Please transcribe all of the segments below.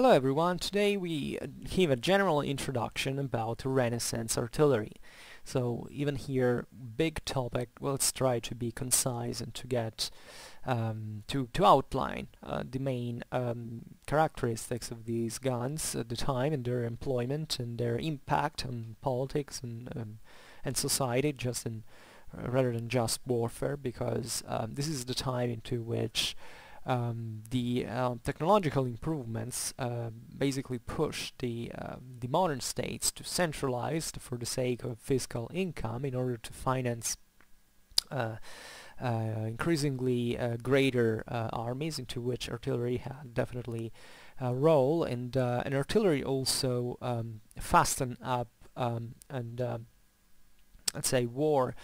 Hello everyone, today we give a general introduction about Renaissance artillery. So even here, big topic, well, let's try to be concise and to get to outline the main characteristics of these guns at the time and their employment and their impact on politics and society, just in rather than just warfare, because this is the time into which the technological improvements basically push the modern states to centralize for the sake of fiscal income in order to finance increasingly greater armies, into which artillery had definitely a role, and artillery also fastened up let's say war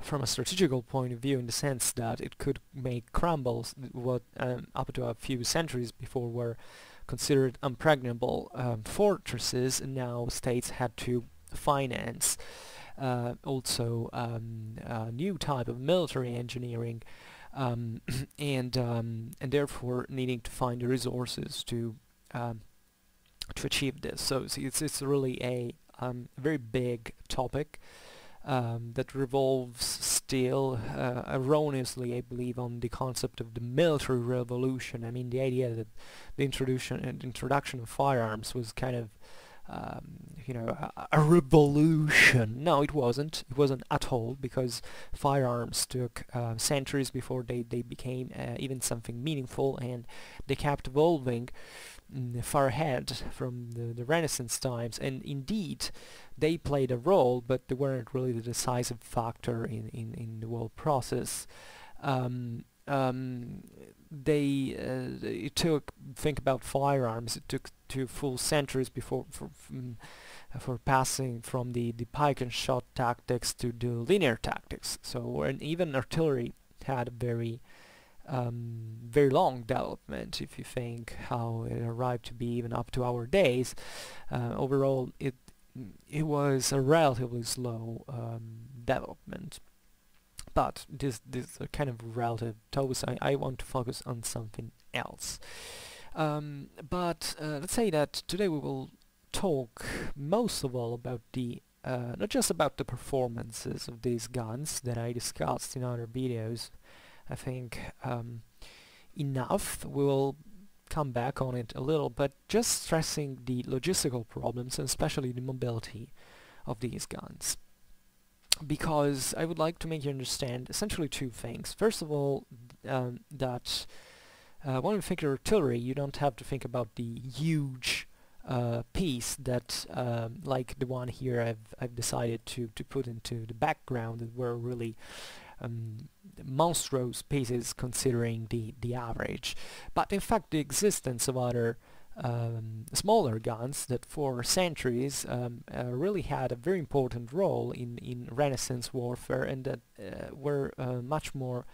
from a strategical point of view, in the sense that it could make crumbles what up to a few centuries before were considered impregnable fortresses, and now states had to finance also a new type of military engineering and therefore needing to find the resources to achieve this. So it's really a very big topic that revolves still erroneously, I believe, on the concept of the military revolution. I mean, the idea that the introduction of firearms was kind of, you know, a revolution. No, it wasn't. It wasn't at all, because firearms took centuries before they became even something meaningful, and they kept evolving far ahead from the Renaissance times, and indeed they played a role, but they weren't really the decisive factor in the whole process. It took, think about firearms, it took two full centuries before for passing from the pike and shot tactics to the linear tactics. So, and even artillery had a very long development if you think how it arrived to be even up to our days. Overall, it was a relatively slow development. But this kind of relative topics, I want to focus on something else. But let's say that today we will talk most of all about the not just about the performances of these guns that I discussed in other videos. I think enough, we'll come back on it a little, but just stressing the logistical problems and especially the mobility of these guns, because I would like to make you understand essentially two things. First of all, that when you think of artillery, you don't have to think about the huge piece that like the one here I've decided to put into the background, that were really monstrous pieces considering the average, but in fact the existence of other smaller guns that for centuries really had a very important role in Renaissance warfare, and that were much more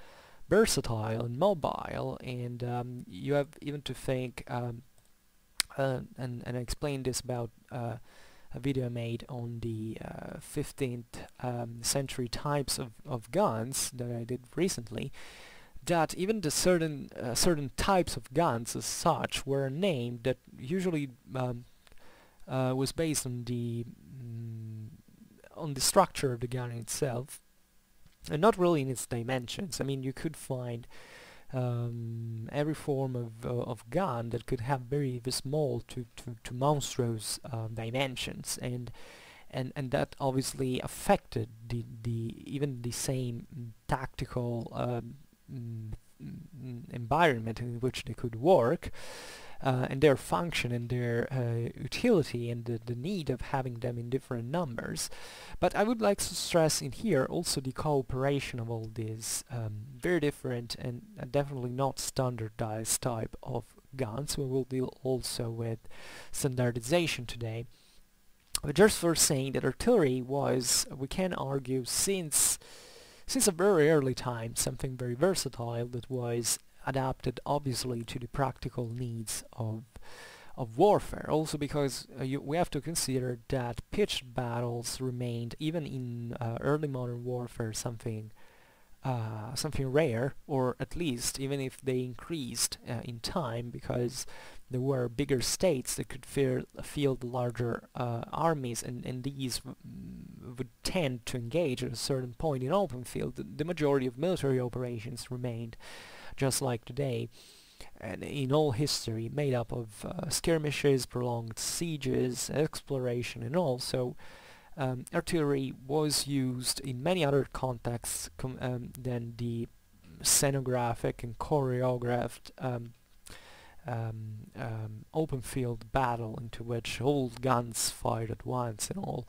versatile and mobile, and you have even to think and I explained this about a video made on the 15th century types of guns that I did recently, that even the certain types of guns as such were a name that usually was based on the structure of the gun itself, and not really in its dimensions. I mean, you could find every form of gun that could have very small to monstrous dimensions, and that obviously affected the even the same tactical environment in which they could work, and their function and their utility and the need of having them in different numbers. But I would like to stress in here also the cooperation of all these very different and definitely not standardized type of guns. We will deal also with standardization today. But just for saying that artillery was, we can argue, since a very early time, something very versatile that was adapted obviously to the practical needs of warfare, also because we have to consider that pitched battles remained even in early modern warfare something rare, or at least even if they increased in time, because there were bigger states that could field larger armies, and these would tend to engage at a certain point in open field. The majority of military operations remained, just like today, and in all history, made up of skirmishes, prolonged sieges, exploration and all. So artillery was used in many other contexts than the scenographic and choreographed open field battle into which all guns fired at once and all.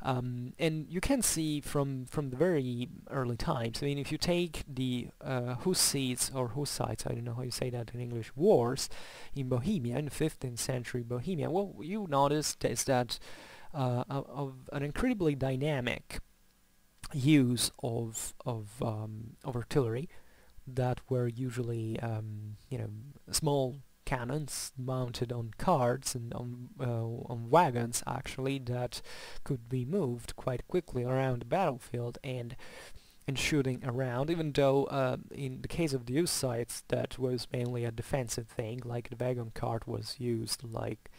And you can see from the very early times, I mean, if you take the Hussites or Hussites, I don't know how you say that in English, wars in Bohemia, in the 15th century Bohemia, what you noticed is that of an incredibly dynamic use of artillery that were usually, you know, small cannons mounted on carts and on wagons, actually, that could be moved quite quickly around the battlefield and shooting around, even though in the case of the Hussites that was mainly a defensive thing, like the wagon cart was used like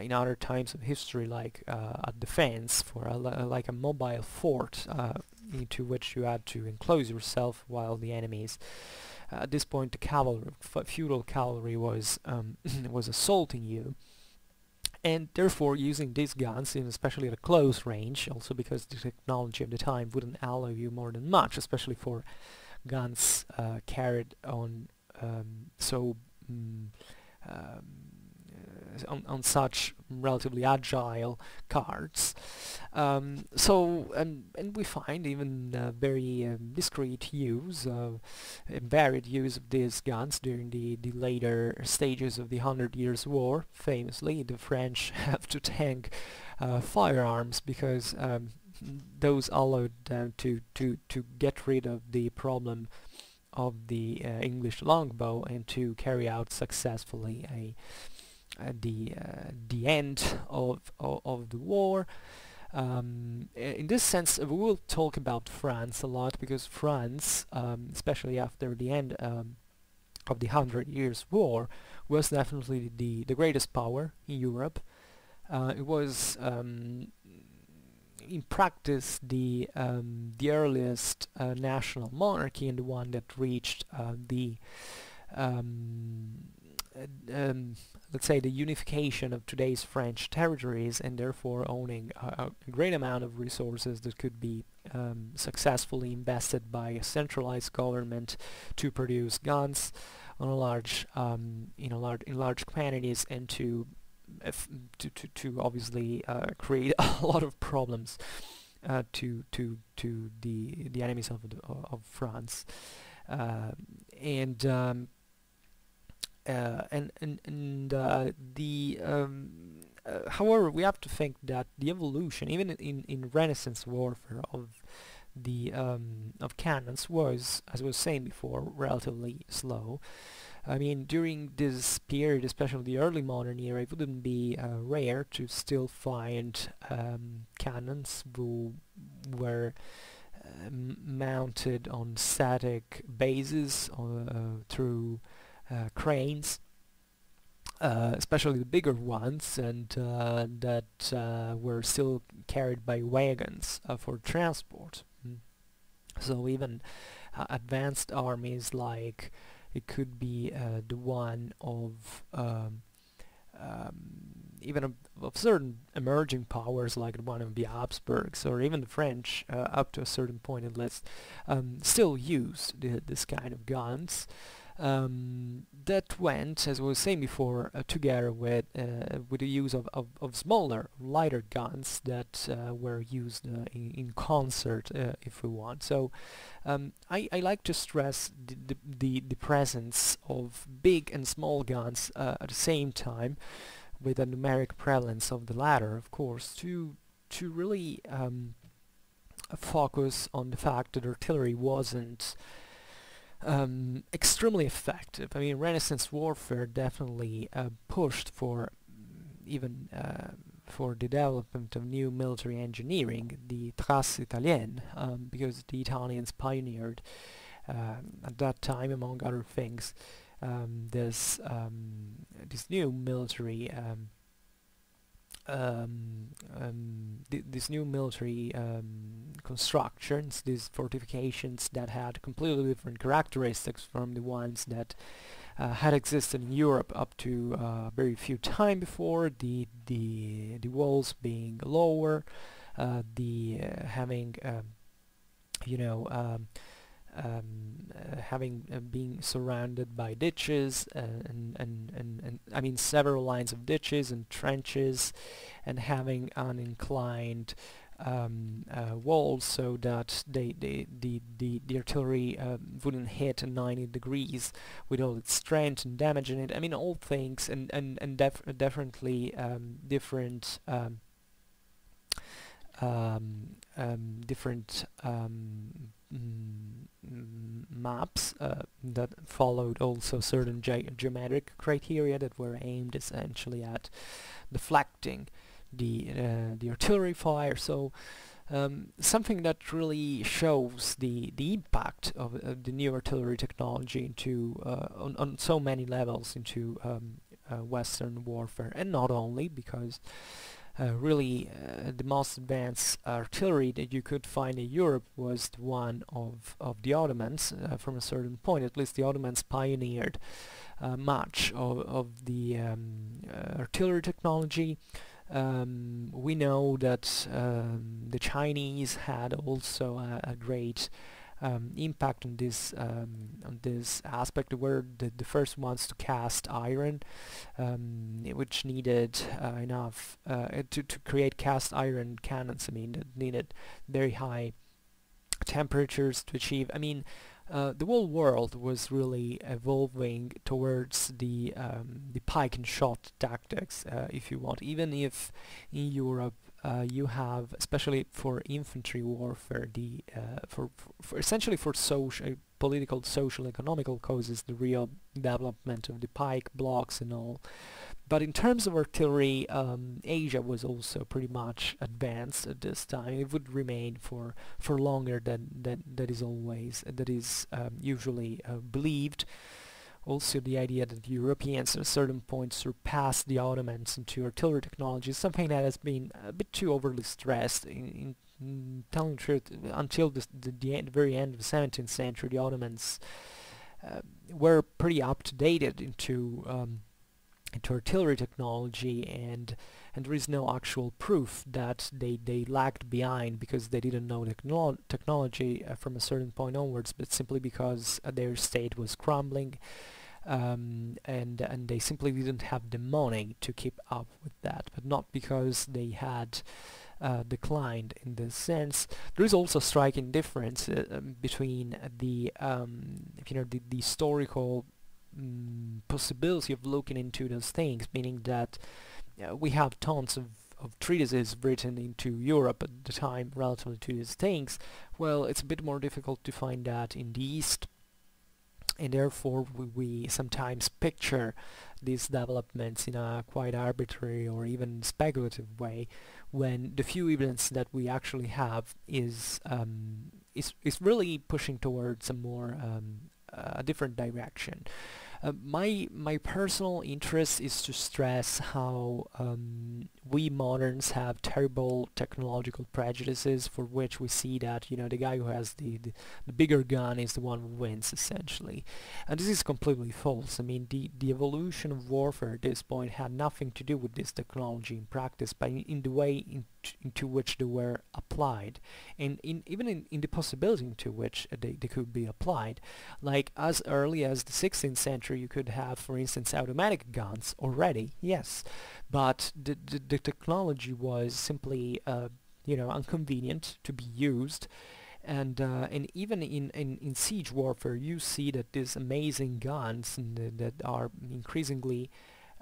in other times of history, like a defense for like a mobile fort into which you had to enclose yourself while the enemies. At this point, the cavalry, feudal cavalry, was was assaulting you, and therefore using these guns, and especially at a close range, also because the technology of the time wouldn't allow you more than much, especially for guns carried on on such relatively agile carts. So and we find even very discreet use and varied use of these guns during the later stages of the 100 Years' War. Famously, the French have to thank firearms because those allowed them to get rid of the problem of the English longbow and to carry out successfully the end of the war. In this sense, we will talk about France a lot, because France, especially after the end of the 100 Years' War, was definitely the greatest power in Europe. It was in practice the earliest national monarchy, and the one that reached let's say the unification of today's French territories, and therefore owning a great amount of resources that could be successfully invested by a centralized government to produce guns on a large in large quantities, and to obviously create a lot of problems to the enemies of France. However, we have to think that the evolution, even in Renaissance warfare, of cannons was, as I was saying before, relatively slow. I mean, during this period, especially the early modern era, it wouldn't be rare to still find cannons who were mounted on static bases through cranes, especially the bigger ones, and that were still carried by wagons for transport. So even advanced armies, like it could be the one of even of certain emerging powers, like the one of the Habsburgs or even the French, up to a certain point at least, still used this kind of guns. That went, as I was saying before, together with the use of smaller, lighter guns that were used in concert, if we want. So I like to stress the presence of big and small guns at the same time, with a numeric prevalence of the latter, of course, to really focus on the fact that artillery wasn't extremely effective. I mean, Renaissance warfare definitely pushed for even for the development of new military engineering, the trace italienne, because the Italians pioneered at that time, among other things, there's this new military constructions, these fortifications that had completely different characteristics from the ones that had existed in Europe up to very few time before, the walls being lower, having being surrounded by ditches and I mean several lines of ditches and trenches, and having an inclined walls so that the artillery wouldn't hit 90 degrees with all its strength and damage in it. I mean all things, and definitely different maps that followed also certain geometric criteria that were aimed essentially at deflecting the artillery fire. So something that really shows the impact of the new artillery technology into on so many levels into Western warfare, and not only, because really the most advanced artillery that you could find in Europe was the one of the Ottomans. From a certain point, at least, the Ottomans pioneered much of the artillery technology. We know that the Chinese had also a great impact on this aspect. They were the first ones to cast iron, which needed enough to create cast iron cannons. I mean, that needed very high temperatures to achieve. I mean, the whole world was really evolving towards the pike and shot tactics, if you want. Even if in Europe you have, especially for infantry warfare, the for essentially for social, political, social, economical causes, the real development of the pike, blocks, and all. But in terms of artillery, Asia was also pretty much advanced at this time. It would remain for longer than that is always that is usually believed. Also, the idea that the Europeans at a certain point surpassed the Ottomans into artillery technology is something that has been a bit too overly stressed. In telling the truth, until the very end of the 17th century, the Ottomans were pretty up-to-date into artillery technology, and there is no actual proof that they lagged behind because they didn't know technology from a certain point onwards, but simply because their state was crumbling, and they simply didn't have the money to keep up with that, but not because they had declined in this sense. There is also a striking difference between the historical possibility of looking into those things, meaning that we have tons of treatises written into Europe at the time relative to these things. Well, it's a bit more difficult to find that in the East, and therefore we sometimes picture these developments in a quite arbitrary or even speculative way, when the few evidence that we actually have is really pushing towards a more a different direction. My personal interest is to stress how we moderns have terrible technological prejudices, for which we see that, you know, the guy who has the bigger gun is the one who wins, essentially. And this is completely false. I mean, the evolution of warfare at this point had nothing to do with this technology in practice, but in the way into which they were applied, and even in the possibility into which they could be applied. Like, as early as the 16th century, you could have, for instance, automatic guns already, yes, but the technology was simply, inconvenient to be used. And even in siege warfare, you see that these amazing guns that are increasingly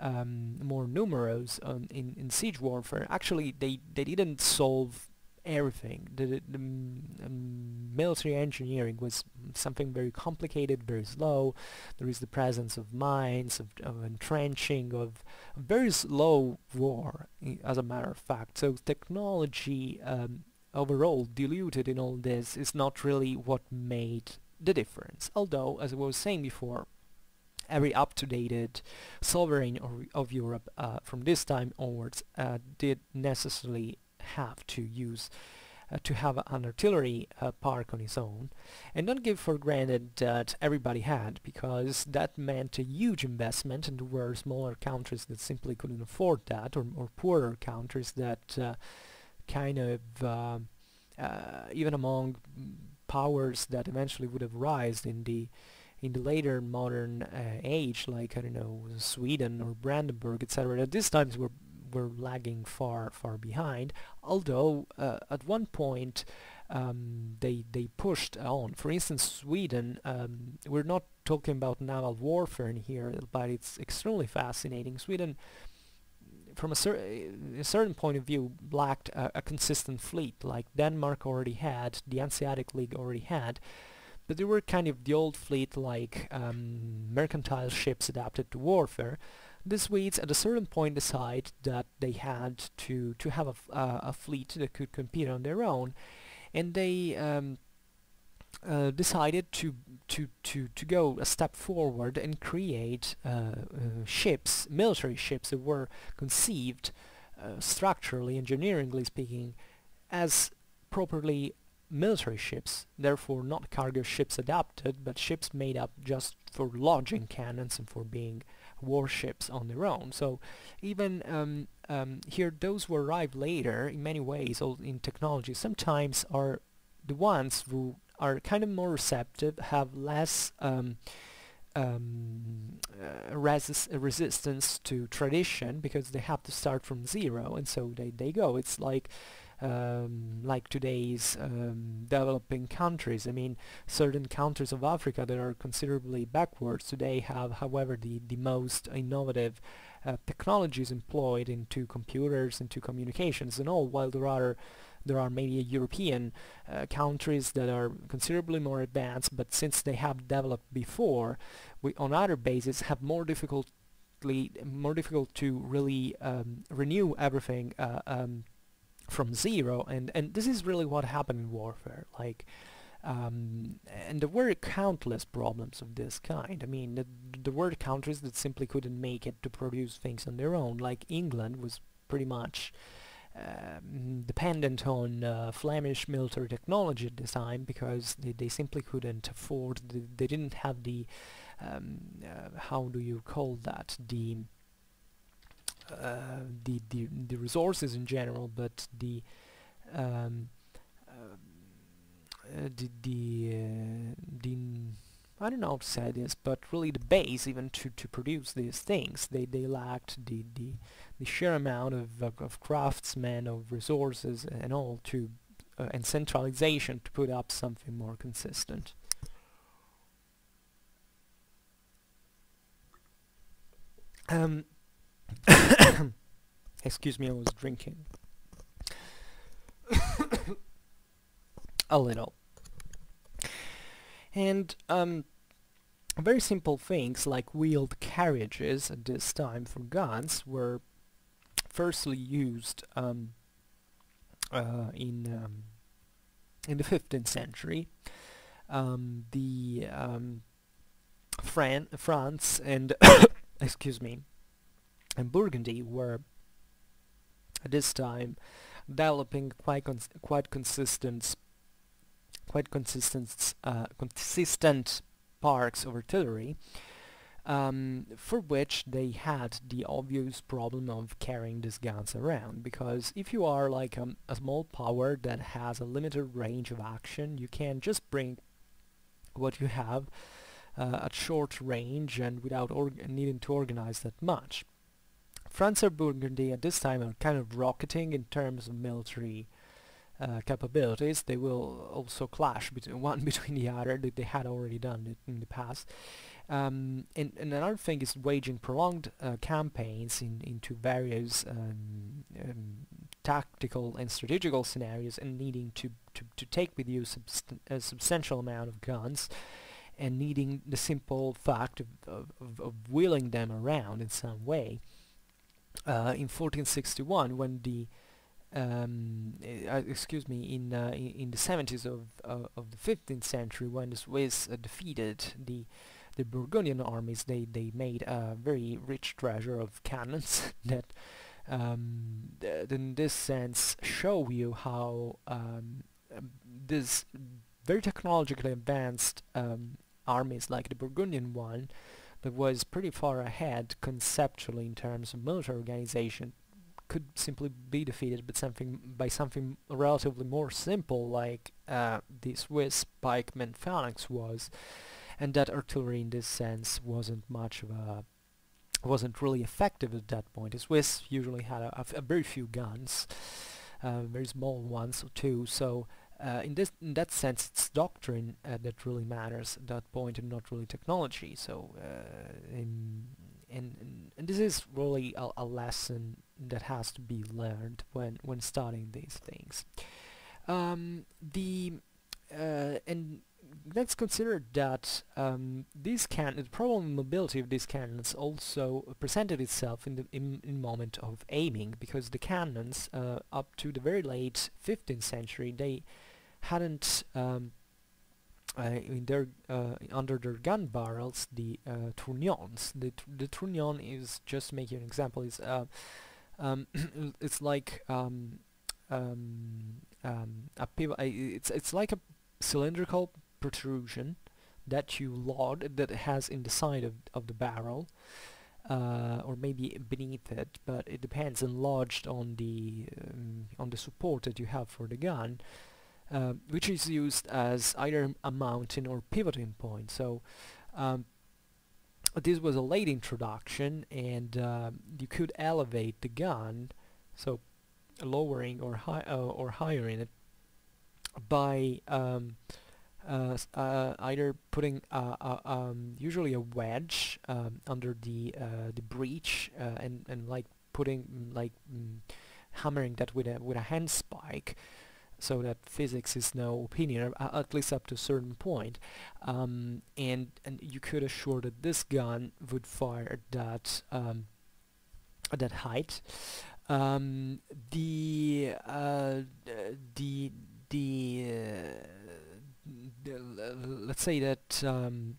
more numerous in siege warfare, actually they didn't solve everything. The military engineering was something very complicated, very slow. There is the presence of mines, of entrenching, of very slow war, as a matter of fact. So technology overall diluted in all this is not really what made the difference. Although, as I was saying before, Every up-to-date sovereign of Europe from this time onwards did necessarily have to use to have an artillery park on his own, and don't give for granted that everybody had, because that meant a huge investment, and there were smaller countries that simply couldn't afford that, or poorer countries that kind of even among powers that eventually would have risen in the later modern age, like, I don't know, Sweden or Brandenburg, etc., at these times were lagging far behind, although at one point they pushed on. For instance, Sweden, we're not talking about naval warfare in here, but it's extremely fascinating. Sweden, from a certain point of view, lacked a consistent fleet, like Denmark already had, the Hanseatic League already had, but they were kind of the old fleet, like mercantile ships adapted to warfare. The Swedes at a certain point decide that they had to have a fleet that could compete on their own, and they decided to go a step forward and create ships, military ships that were conceived structurally, engineeringly speaking, as properly military ships, therefore not cargo ships adapted, but ships made up just for lodging cannons and for being warships on their own. So even here, those who arrived later in many ways in technology sometimes are the ones who are kind of more receptive, have less resistance to tradition, because they have to start from zero, and so they go. It's like today's developing countries. I mean, certain countries of Africa that are considerably backwards today have, however, the most innovative technologies employed into computers, into communications and all, while there are maybe European countries that are considerably more advanced, but since they have developed before, we on other bases have more difficult to really renew everything from zero, and this is really what happened in warfare, like, and there were countless problems of this kind. I mean, there were countries that simply couldn't make it to produce things on their own, like England was pretty much dependent on Flemish military technology at this time, because they simply couldn't afford, they didn't have the, how do you call that, the resources in general, but the I don't know how to say this, but really the base even to produce these things. They lacked the sheer amount of craftsmen, of resources and all, to and centralization to put up something more consistent. Excuse me, I was drinking a little. And very simple things like wheeled carriages at this time for guns were firstly used in the 15th century. France and excuse me, and Burgundy were at this time developing quite consistent parks of artillery, for which they had the obvious problem of carrying these guns around, because if you are like a small power that has a limited range of action, you can just bring what you have at short range and without needing to organize that much. France and Burgundy at this time are kind of rocketing in terms of military capabilities. They will also clash one between the other, that they had already done it in the past. And another thing is waging prolonged campaigns into various tactical and strategical scenarios, and needing to take with you a substantial amount of guns, and needing the simple fact of wheeling them around in some way. In 1461, when the excuse me, in the 70s of the 15th century, when the Swiss defeated the the Burgundian armies, they made a very rich treasure of cannons that in this sense show you how this very technologically advanced armies like the Burgundian one that was pretty far ahead conceptually in terms of military organization could simply be defeated but by something relatively more simple like the Swiss pikeman phalanx was, and that artillery in this sense wasn't really effective at that point. The Swiss usually had a very few guns, very small ones or two, so in that sense it's doctrine that really matters at that point and not really technology. So and this is really a lesson that has to be learned when studying these things. And let's consider that the problem of mobility of these cannons also presented itself in the moment of aiming, because the cannons up to the very late 15th century they hadn't under their gun barrels the tournons. The tournon is, just to make you an example, is it's like a pivot. It's like a cylindrical protrusion that you laud that it has in the side of the barrel, or maybe beneath it, but it depends, and lodged on the support that you have for the gun, which is used as either a mounting or pivoting point. So this was a late introduction, and you could elevate the gun, so lowering or highering it by either putting usually a wedge under the breech, and like putting hammering that with a hand spike, so that physics is no opinion, at least up to a certain point, and you could assure that this gun would fire at that height. Let's say that an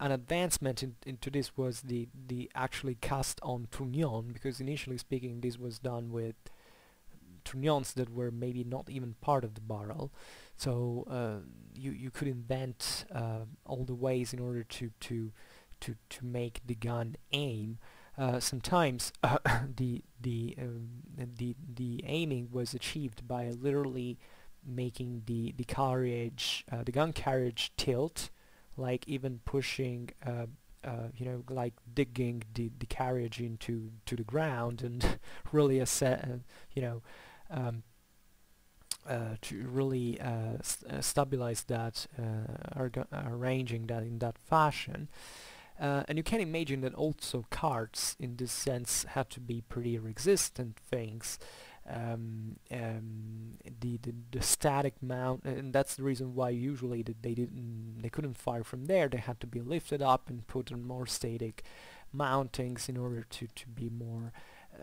advancement into this was the actually cast-on trunnion, because initially speaking this was done with trunnions that were maybe not even part of the barrel. So you could invent all the ways in order to make the gun aim. Sometimes the aiming was achieved by literally making the carriage, the gun carriage, tilt, like even pushing, you know, like digging the carriage into the ground, and really you know, to really stabilize that, arranging that in that fashion. And you can imagine that also carts in this sense had to be pretty resistant things. The static mount, and that's the reason why usually that they couldn't fire from there. They had to be lifted up and put on more static mountings in order to be more,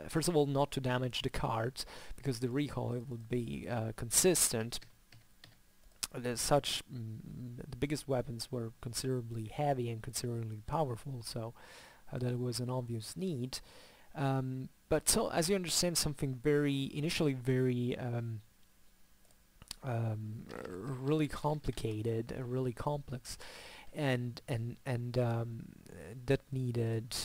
first of all, not to damage the cart, because the recoil would be consistent. The biggest weapons were considerably heavy and considerably powerful, so that was an obvious need. But so, as you understand, something really complicated, really complex, and that needed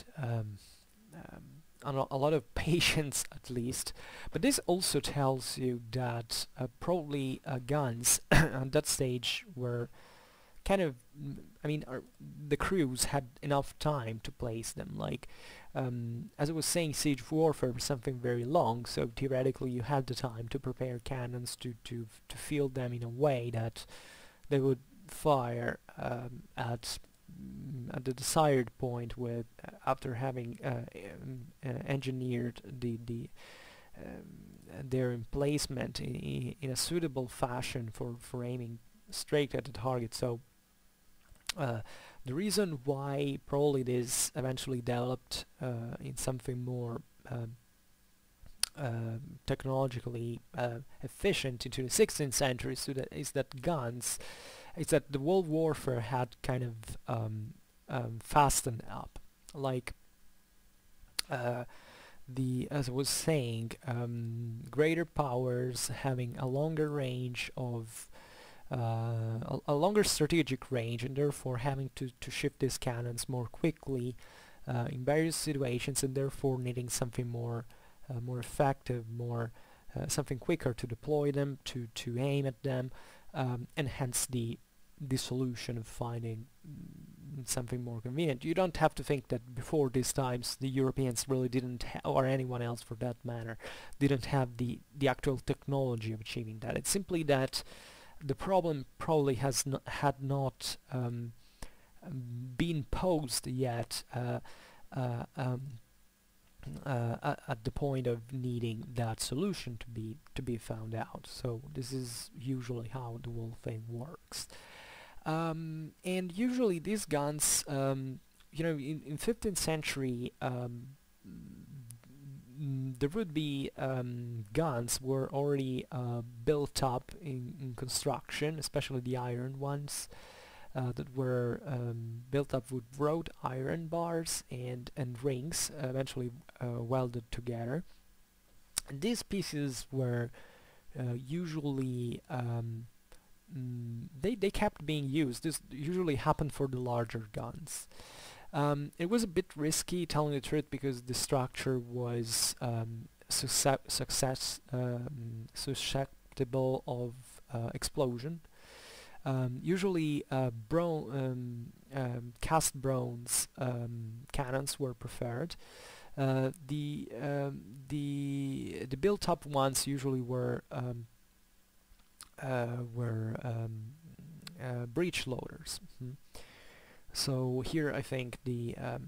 a lot of patience, at least. But this also tells you that probably guns at that stage were kind of, I mean, the crews had enough time to place them. Like, as I was saying, siege warfare was something very long, so theoretically you had the time to prepare cannons to field them in a way that they would fire at the desired point, with after having engineered their emplacement in a suitable fashion for aiming straight at the target. So the reason why probably this eventually developed in something more technologically efficient into the 16th century is that guns is that the world warfare had kind of fastened up. Like as I was saying, greater powers having a longer range of a longer strategic range, and therefore having to shift these cannons more quickly in various situations, and therefore needing something more more effective, more something quicker to deploy them, to aim at them, and hence the solution of finding something more convenient. You don't have to think that before these times the Europeans really didn't, or anyone else for that matter, didn't have the actual technology of achieving that. It's simply that the problem probably had not been posed yet at the point of needing that solution to be found out. So this is usually how the whole thing works. And usually these guns, you know, in 15th century there would be guns were already built up in construction, especially the iron ones that were built up with wrought iron bars and rings, eventually welded together. And these pieces were usually they kept being used. This usually happened for the larger guns. It was a bit risky, telling the truth, because the structure was susceptible of explosion. Usually cast bronze cannons were preferred. The built-up ones usually were breech loaders. Mm-hmm. So here I think there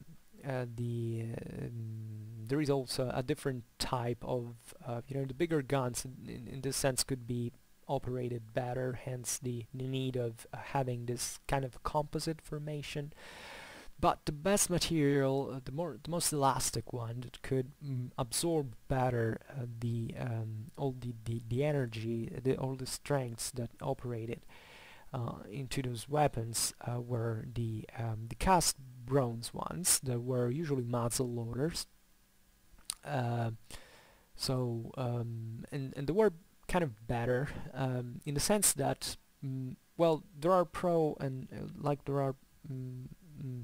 is also a different type of you know, the bigger guns in this sense could be operated better, hence the need of having this kind of composite formation. But the best material, the most elastic one that could absorb better all the energy, all the strengths that operated into those weapons were the cast bronze ones that were usually muzzle loaders. And they were kind of better in the sense that well, there are pro and like there are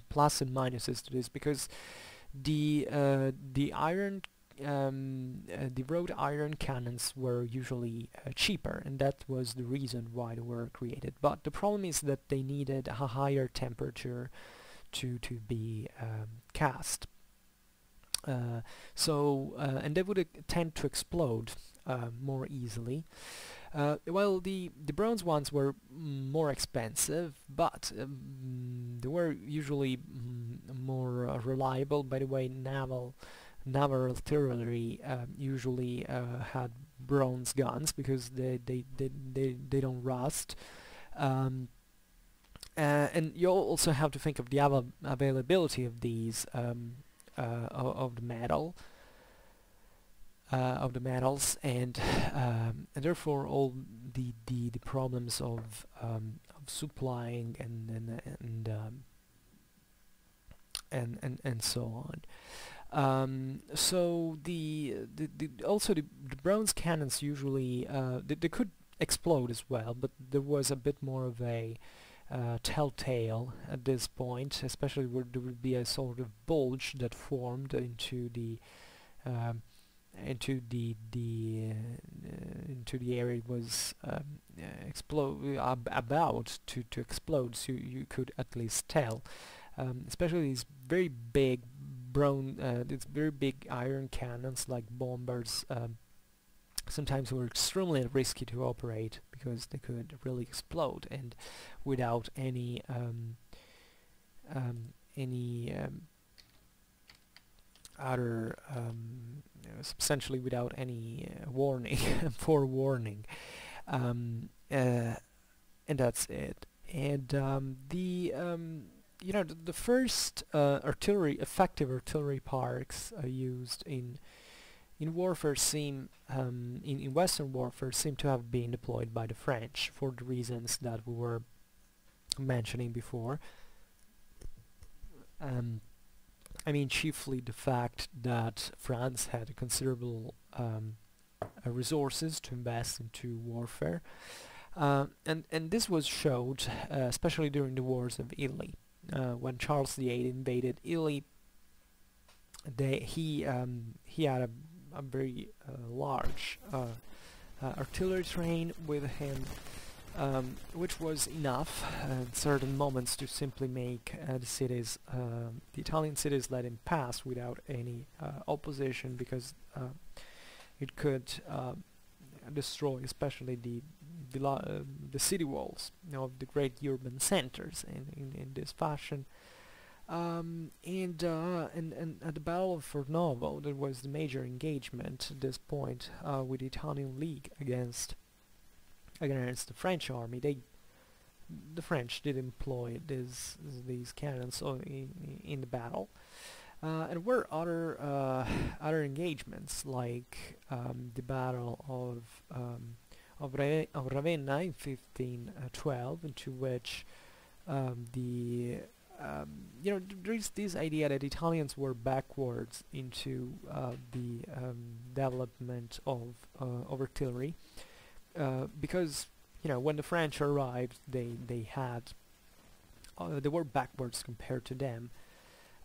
plus and minuses to this, because the wrought iron cannons were usually cheaper, and that was the reason why they were created. But the problem is that they needed a higher temperature to be cast. And they would tend to explode more easily. Well, the bronze ones were more expensive, but they were usually more reliable. By the way, naval artillery usually had bronze guns because they don't rust. And you also have to think of the availability of these of the metal. Of the metals, and therefore all the problems of supplying and so on. So also the bronze cannons usually they could explode as well, but there was a bit more of a telltale at this point, especially where there would be a sort of bulge that formed into the area it was about to explode, so you could at least tell. Especially these very big iron cannons like bombers sometimes were extremely risky to operate because they could really explode, and without essentially without any warning, forewarning, and that's it. And you know, the first effective artillery parks used in warfare seem in Western warfare seem to have been deployed by the French for the reasons that we were mentioning before. I mean, chiefly the fact that France had considerable resources to invest into warfare, and this was showed especially during the wars of Italy. When Charles VIII invaded Italy, he had a very large artillery train with him, which was enough at certain moments to simply make the Italian cities let him pass without any opposition, because it could destroy especially the city walls of the great urban centers in this fashion. And at the Battle of Fornovo, there was the major engagement at this point with the Italian League against the French army. The French did employ these cannons in the battle. And were other engagements, like the Battle of Ravenna in 1512, into which there is this idea that Italians were backwards into the development of artillery, because when the French arrived, they were backwards compared to them.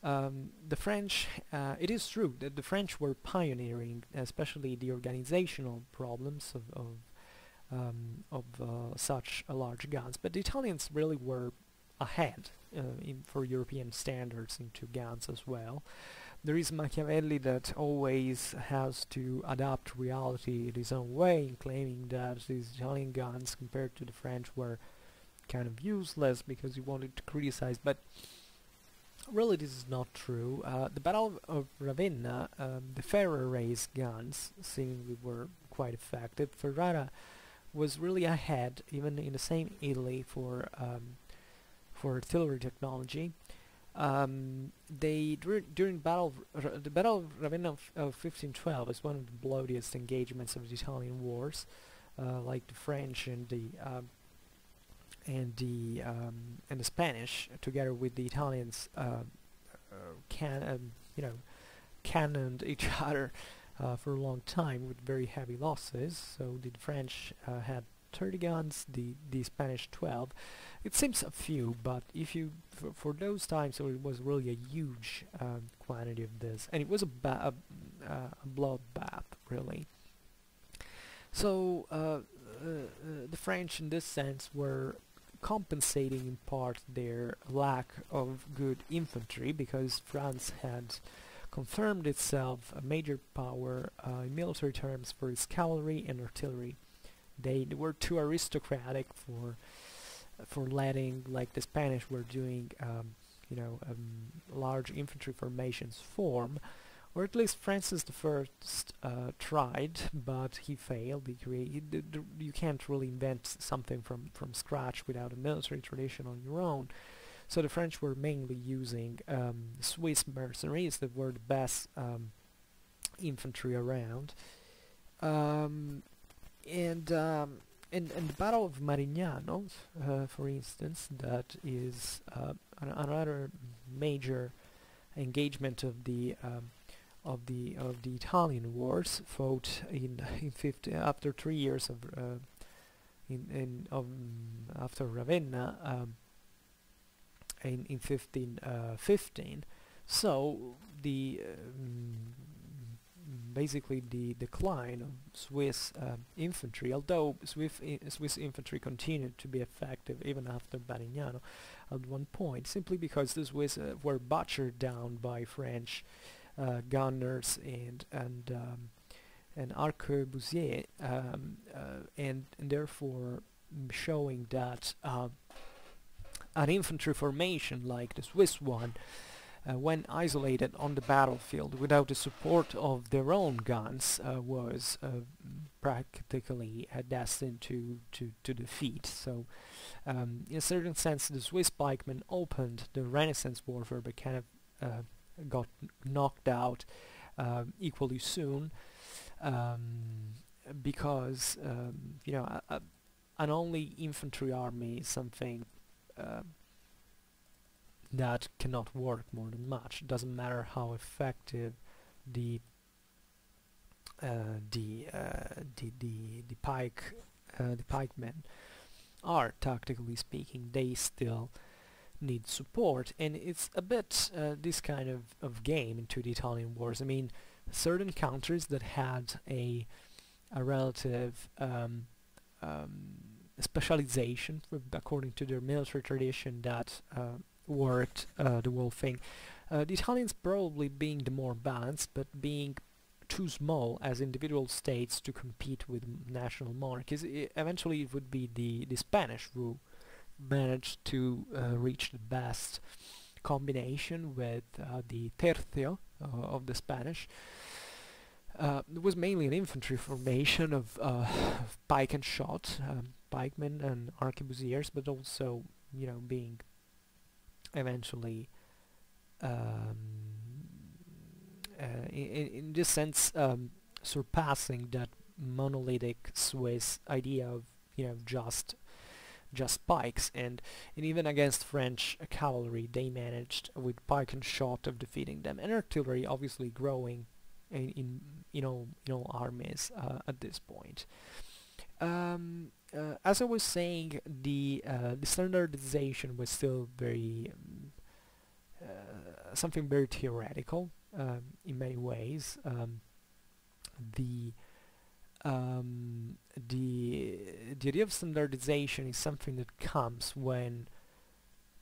The French, it is true that the French were pioneering, especially the organizational problems of such large guns, but the Italians really were ahead for European standards into guns as well. There is Machiavelli that always has to adapt reality in his own way, claiming that these Italian guns compared to the French were kind of useless because he wanted to criticize, but really this is not true. The Battle of Ravenna, the Ferrara's guns seemingly were quite effective. Ferrara was really ahead, even in the same Italy, for artillery technology. During the Battle of Ravenna of 1512 is one of the bloodiest engagements of the Italian Wars, like the French and the Spanish, together with the Italians, cannoned each other for a long time with very heavy losses. So the French had 30 guns, the Spanish 12. It seems a few, but if you for those times, so it was really a huge quantity of this, and it was a bloodbath, really. So the French, in this sense, were compensating in part their lack of good infantry, because France had confirmed itself a major power in military terms for its cavalry and artillery. They were too aristocratic for letting, like the Spanish were doing, large infantry formations form, or at least Francis I tried, but he failed. You can't really invent something from scratch without a military tradition on your own. So the French were mainly using Swiss mercenaries that were the best infantry around. And the Battle of Marignano, for instance, that is another major engagement of the Italian Wars, fought after 3 years after Ravenna, in 1515. So the basically the decline of Swiss infantry, although Swiss infantry continued to be effective even after Marignano at one point, simply because the Swiss were butchered down by French gunners and arquebusiers, and therefore showing that an infantry formation like the Swiss one, when isolated on the battlefield without the support of their own guns, was practically destined to defeat. So in a certain sense, the Swiss pikemen opened the Renaissance warfare, but kind of got knocked out equally soon, because an only infantry army is something that cannot work more than much. It doesn't matter how effective the pikemen are, tactically speaking. They still need support, and it's a bit this kind of game into the Italian Wars. I mean, certain countries that had a relative specialization, according to their military tradition, that worked the whole thing. The Italians probably being the more balanced, but being too small as individual states to compete with national monarchies. Eventually it would be the Spanish who managed to reach the best combination with the Tercio of the Spanish. It was mainly an infantry formation of pike and shot, pikemen and arquebusiers, but also, you know, being eventually in this sense surpassing that monolithic Swiss idea of, you know, just pikes, and even against French cavalry they managed with pike and shot of defeating them, and artillery obviously growing in all armies at this point. As I was saying, the standardization was still very something very theoretical in many ways. The idea of standardization is something that comes when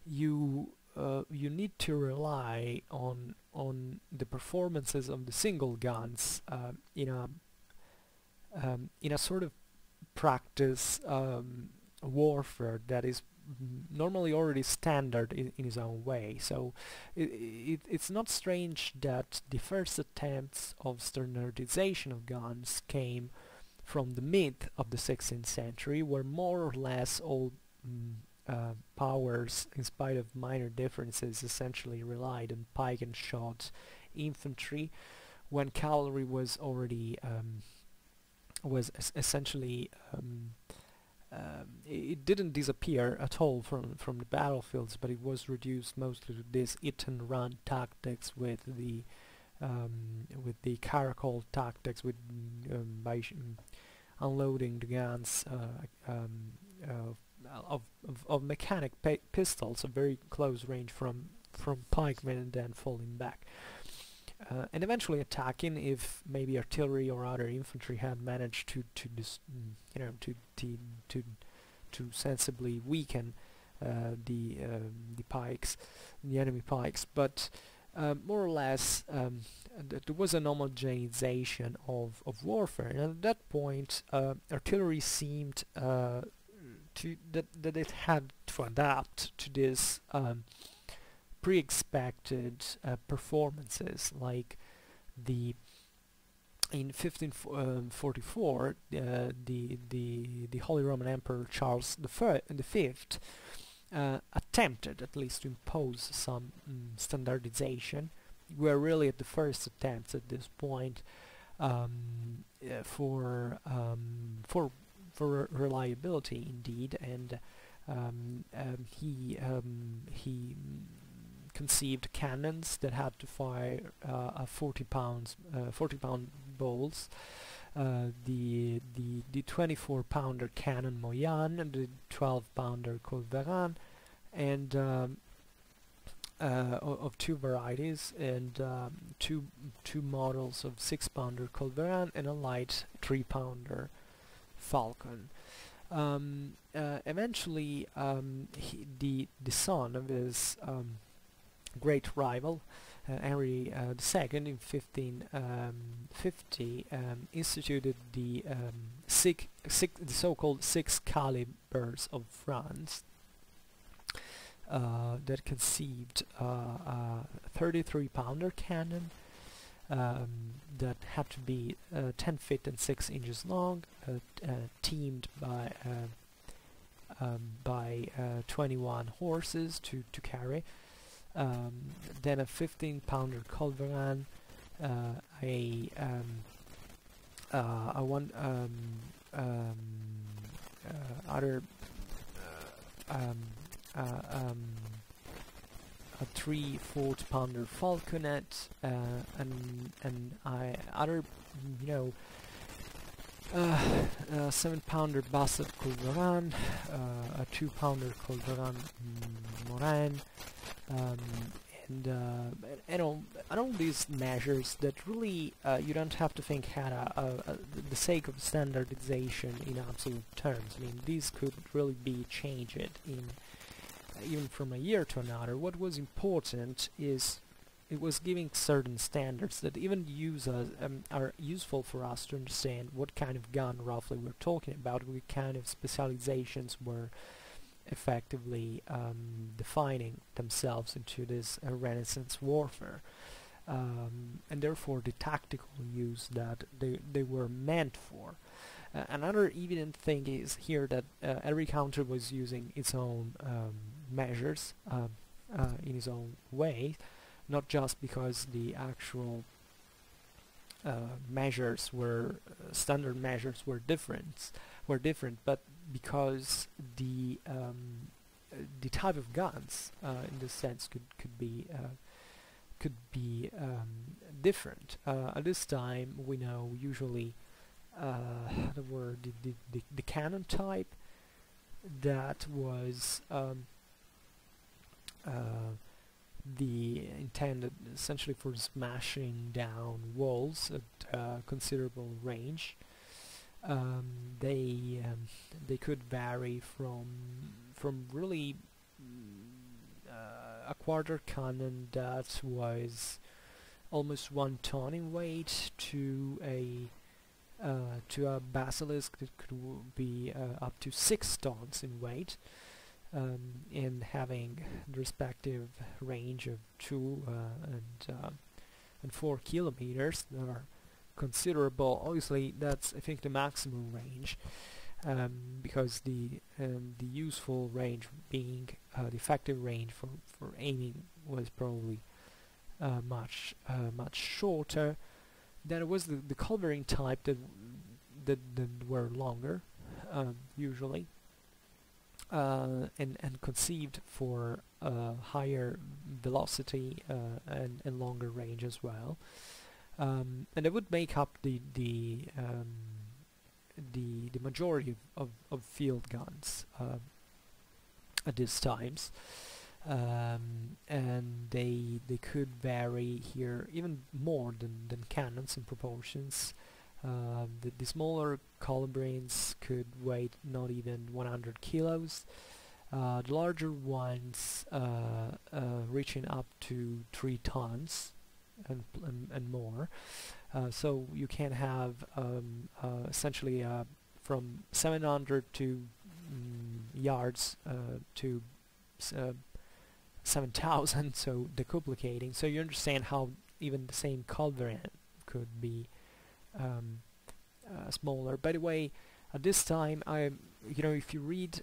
you need to rely on the performances of the single guns in a sort of practice warfare that is normally already standard in its own way. So it's not strange that the first attempts of standardization of guns came from the mid of the 16th century, where more or less all powers, in spite of minor differences, essentially relied on pike and shot infantry, when cavalry was already essentially it didn't disappear at all from the battlefields, but it was reduced mostly to this hit-and-run tactics with the caracol tactics, with unloading the guns of mechanic pistols, a very close range from pikemen, and then falling back. And eventually attacking, if maybe artillery or other infantry had managed to sensibly weaken the pikes, the enemy pikes. But more or less, there was an homogenization of warfare, and at that point, artillery seemed that it had to adapt to this pre-expected performances, like in 1544 the Holy Roman Emperor Charles V attempted at least to impose some standardization. We're really at the first attempts at this point for reliability indeed, and he conceived cannons that had to fire 40-pound balls, the 24-pounder cannon Moyan, and the 12-pounder Culverin, and of two varieties, and two models of 6-pounder Culverin and a light 3-pounder Falcon. Eventually, the son of his great rival, Henry II, in 1550, instituted the so-called six calibers of France, that conceived a 33-pounder cannon that had to be 10 feet and 6 inches long, teamed by 21 horses to carry. Then a 15-pounder Culverin, a 3 40-pounder falconet, and other, you know, 7-pounder basset culverin, a 2-pounder culverin morin, you know, and all these measures that really you don't have to think had the sake of standardization in absolute terms. I mean, these could really be changed in even from a year to another. What was important is it was giving certain standards that even users are useful for us to understand what kind of gun roughly we're talking about, what kind of specializations were effectively defining themselves into this Renaissance warfare, and therefore the tactical use that they were meant for. Another evident thing is here that every country was using its own measures in its own way, not just because the actual measures were standard measures were different, but because the type of guns in this sense could be different. At this time, we know usually the cannon type that was the intended essentially for smashing down walls at considerable range. They could vary from really a quarter cannon that was almost 1 ton in weight to a basilisk that could be up to 6 tons in weight, and having the respective range of 2 and 4 kilometers. That are considerable. Obviously, that's I think the maximum range, because the useful range being the effective range for aiming was probably much shorter. Then it was the culverin type that were longer, usually, and conceived for higher velocity and longer range as well. And it would make up the majority of field guns at these times, and they could vary here even more than cannons in proportions. The smaller colubrines could weigh not even 100 kilos. The larger ones reaching up to 3 tons. And more, so you can have essentially from 700 to yards to 7,000, so decuplicating. So you understand how even the same culverin could be smaller. By the way, at this time, if you read,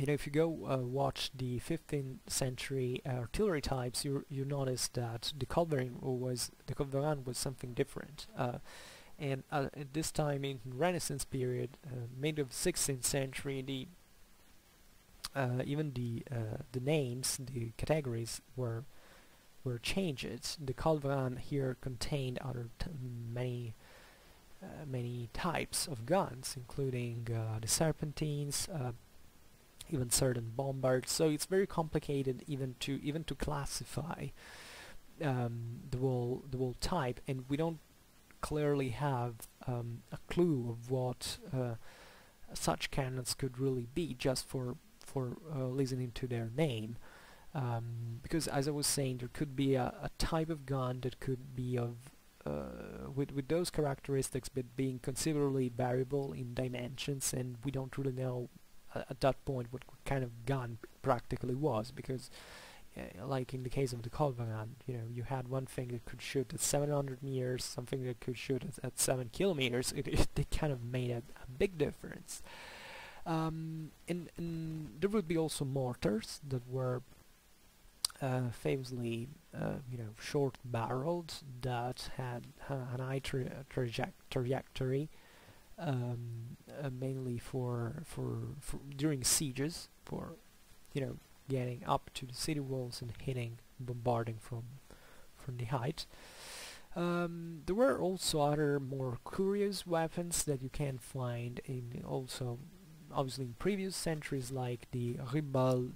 if you go watch the 15th century artillery types, you notice that the culverin was something different, and at this time in Renaissance period, mid of 16th century, even the names, the categories were changed. The culverin here contained many types of guns, including the serpentines, even certain bombards, so it's very complicated even to classify the whole type, and we don't clearly have a clue of what such cannons could really be just for listening to their name, because as I was saying, there could be a type of gun that could be of with those characteristics, but being considerably variable in dimensions, and we don't really know at that point what kind of gun practically was, because like in the case of the culverin, you know, you had one thing that could shoot at 700 meters, something that could shoot at 7 kilometers. They kind of made a big difference, and there would be also mortars that were famously short barreled, that had an eye trajectory, mainly for during sieges, for getting up to the city walls and hitting, bombarding from the height. There were also other more curious weapons that you can find in also, obviously, in previous centuries, like the Ribaldquins.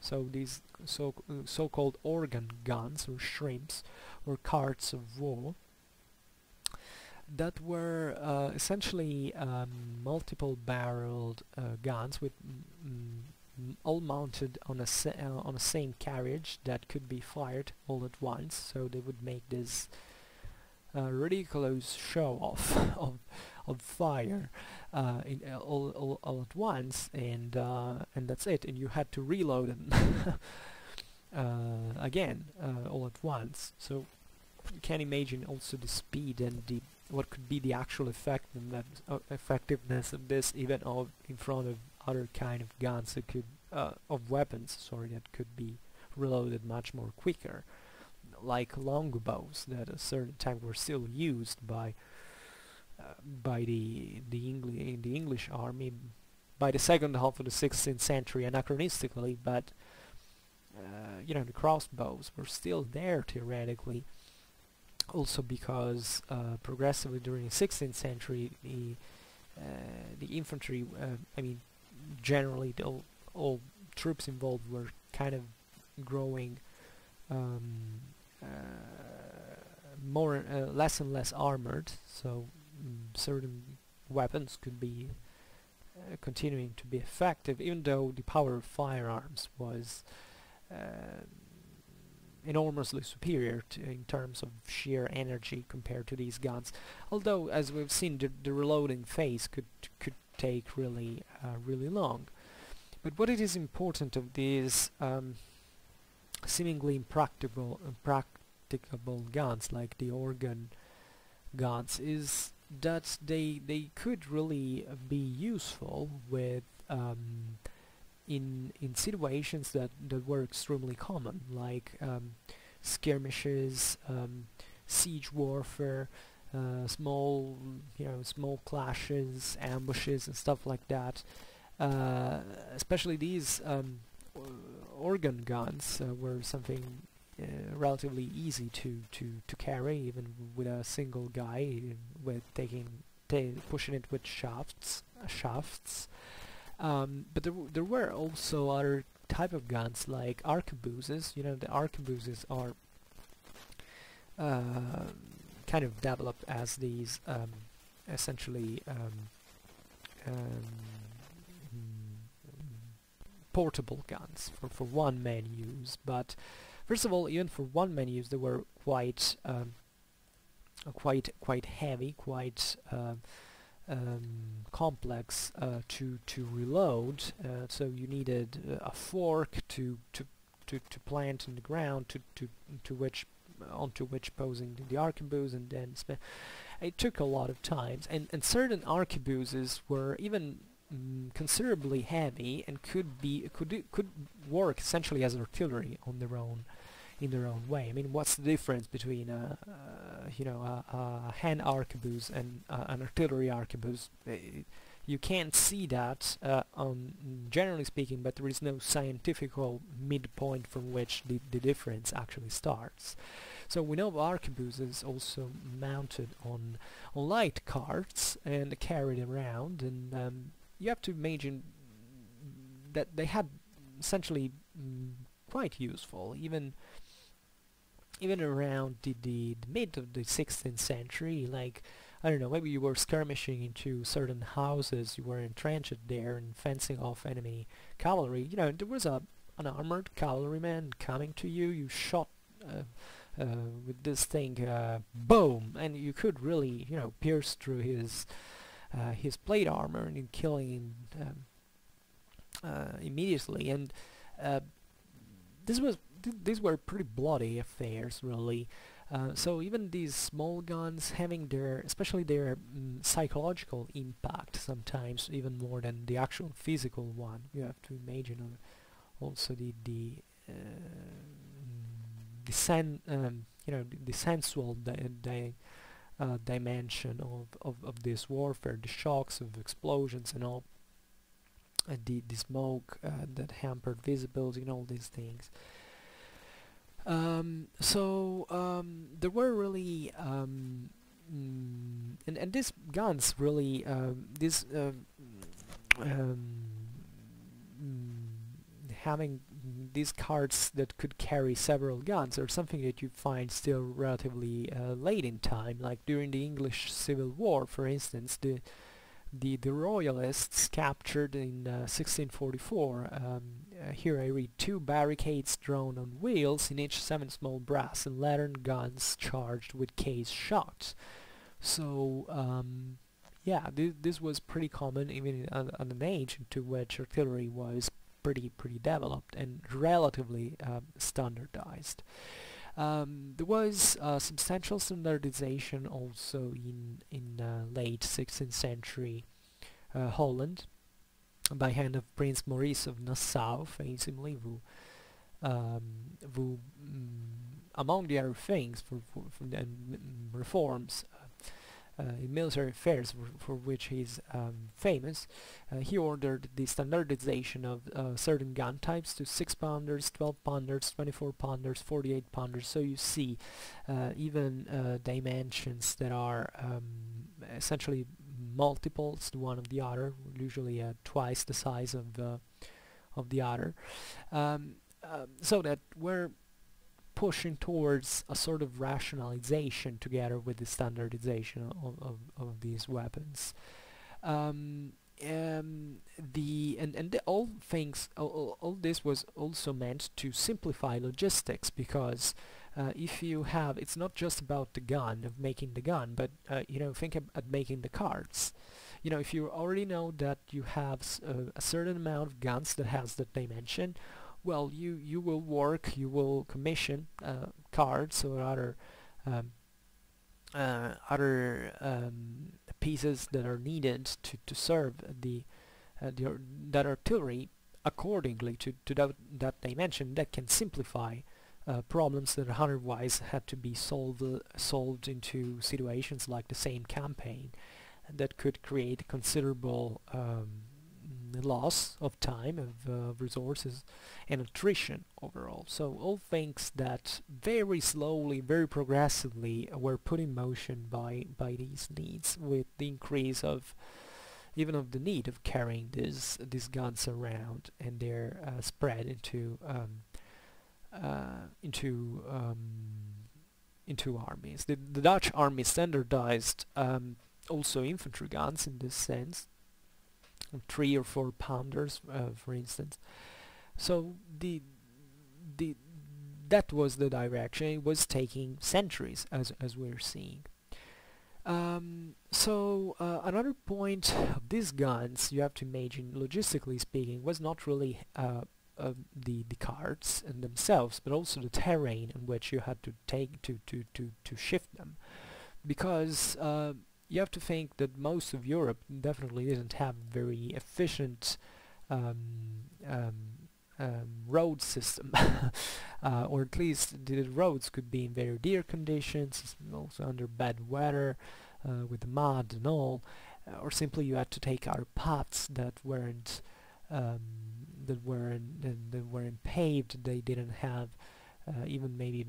So these so-called organ guns or shrimps or carts of wool that were essentially multiple-barreled guns with all mounted on a same carriage that could be fired all at once. So they would make this ridiculous show-off of fire all at once, and that's it. And you had to reload them again all at once. So you can imagine also the speed and the what could be the actual effectiveness of this, even in front of other kind of guns that could of weapons that could be reloaded much more quicker, like longbows that at a certain time were still used by the English army by the second half of the 16th century, anachronistically, but the crossbows were still there theoretically, also because progressively during the 16th century the infantry, I mean generally all troops involved were kind of growing less and less armored, so certain weapons could be continuing to be effective, even though the power of firearms was enormously superior in terms of sheer energy compared to these guns. Although, as we've seen, the reloading phase could take really, really long. But what it is important of these seemingly impracticable guns, like the organ guns, is that they could really be useful with in situations that were extremely common, like skirmishes, siege warfare, small clashes, ambushes, and stuff like that. Especially these organ guns were something relatively easy to carry, even with a single guy, with pushing it with shafts. But there were also other type of guns, like arquebuses. The arquebuses are kind of developed as these essentially portable guns for one man use. But first of all, even for one man use, they were quite heavy, quite complex to reload. So you needed a fork to plant in the ground, onto which posing the arquebuse, and then it took a lot of times. And certain arquebuses were even considerably heavy and could work essentially as artillery on their own, in their own way. I mean, what's the difference between a hand arquebuse and an artillery arquebuse? You can't see that, generally speaking, but there is no scientific midpoint from which the difference actually starts. So we know arquebuses also mounted on light carts and carried around, and you have to imagine that they had essentially quite useful, even around the mid of the 16th century. Like, I don't know, maybe you were skirmishing into certain houses, you were entrenched there and fencing off enemy cavalry. There was an armored cavalryman coming to you. You shot with this thing, boom, and you could really, pierce through his plate armor and killing him immediately. And these were pretty bloody affairs, really. So even these small guns having especially their psychological impact, sometimes even more than the actual physical one. You have to imagine also the sensual dimension of this warfare, the shocks of explosions and all. the smoke that hampered visibility and all these things. There were really and these guns really having these carts that could carry several guns are something that you find still relatively late in time, like during the English Civil War, for instance. The Royalists captured in 1644, here I read, 2 barricades drawn on wheels, in each 7 small brass and leathern guns charged with case shot. So yeah, this was pretty common even at an age into which artillery was pretty developed and relatively standardized. There was substantial standardization also in late 16th century Holland, by hand of Prince Maurice of Nassau, famously, who among the other things for reforms in military affairs for which he's famous, he ordered the standardization of certain gun types to 6-pounders, 12-pounders, 24-pounders, 48-pounders. So you see even dimensions that are essentially multiples to one of the other, usually twice the size of the other, so that we're pushing towards a sort of rationalization together with the standardization of these weapons. All this was also meant to simplify logistics, because if you have, it's not just about the gun, of making the gun, but you know, think about making the carts. You know, if you already know that you have a certain amount of guns that has that dimension, well, you will work, you will commission cards or other pieces that are needed to serve that artillery accordingly to that dimension. That can simplify problems that otherwise had to be solved into situations like the same campaign, that could create considerable loss of time, of resources, and attrition overall. So all things that very slowly, very progressively were put in motion by these needs, with the increase of even of the need of carrying these guns around and their spread into armies. The Dutch army standardized also infantry guns in this sense, 3 or 4 pounders, for instance. So that was the direction. It was taking centuries, as we're seeing. Another point of these guns, you have to imagine, logistically speaking, was not really the carts and themselves, but also the terrain in which you had to take to shift them, because you have to think that most of Europe definitely didn't have very efficient road system, or at least the roads could be in very dire conditions, also under bad weather, with mud and all, or simply you had to take other paths that weren't paved. They didn't have even maybe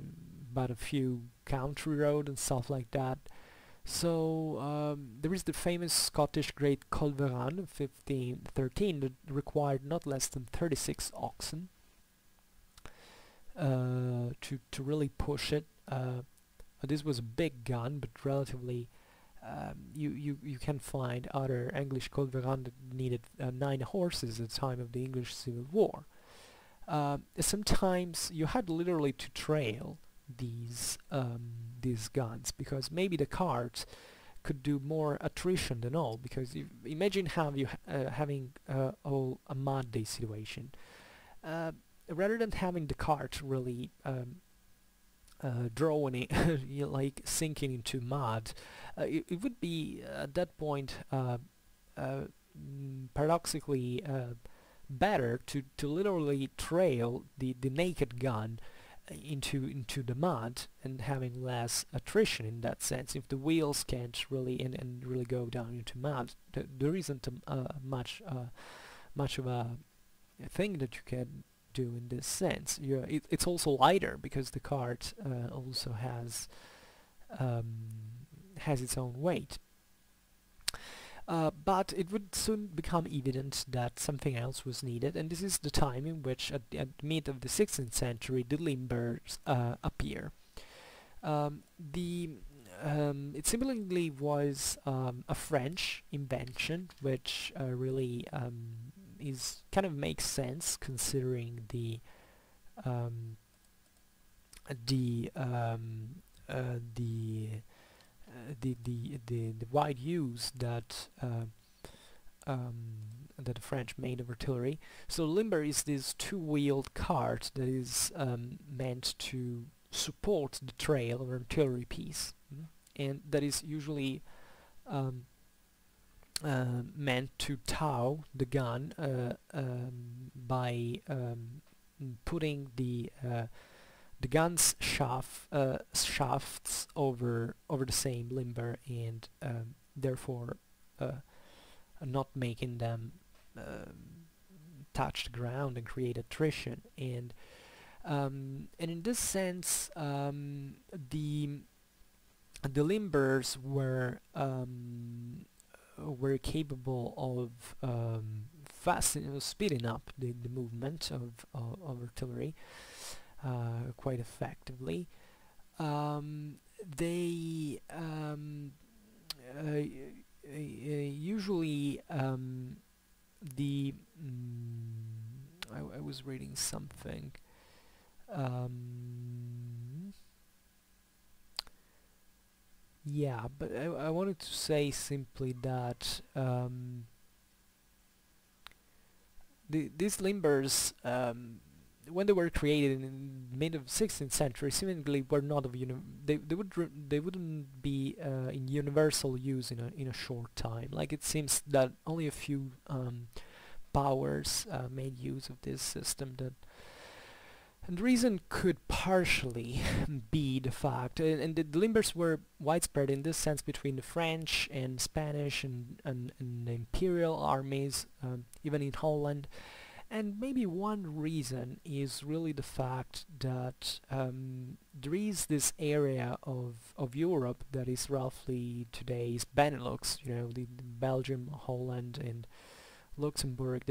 but a few country roads and stuff like that. So there is the famous Scottish Great Culverins, 1513, that required not less than 36 oxen to really push it. This was a big gun, but relatively, you can find other English Culverins that needed 9 horses at the time of the English Civil War. Sometimes you had literally to trail these guns, because maybe the cart could do more attrition than all, because you imagine having all a mud day situation, rather than having the cart really drawing it you know, like sinking into mud, it would be at that point paradoxically better to literally trail the naked gun into the mud, and having less attrition in that sense. If the wheels can't really and really go down into mud, there isn't much much of a thing that you can do in this sense. It's also lighter because the card also has its own weight. But it would soon become evident that something else was needed, and this is the time in which, at the mid of the 16th century, the limbers appear. It similarly was a French invention, which really is kind of makes sense considering the wide use that that the French made of artillery. So limber is this two-wheeled cart that is meant to support the trail of an artillery piece, and that is usually meant to tow the gun by putting the gun's shafts over the same limber, and therefore not making them touch the ground and create attrition. And in this sense, the limbers were capable of speeding up the movement of artillery quite effectively. They usually I was reading something. Yeah, but I wanted to say simply that these limbers, when they were created in the mid of 16th century, seemingly were not of they wouldn't be in universal use in a short time. Like, it seems that only a few powers made use of this system. And the reason could partially be the fact, and the limbers were widespread in this sense between the French and Spanish and the imperial armies, even in Holland. And maybe one reason is really the fact that there is this area of Europe that is roughly today's Benelux, the Belgium, Holland, and Luxembourg,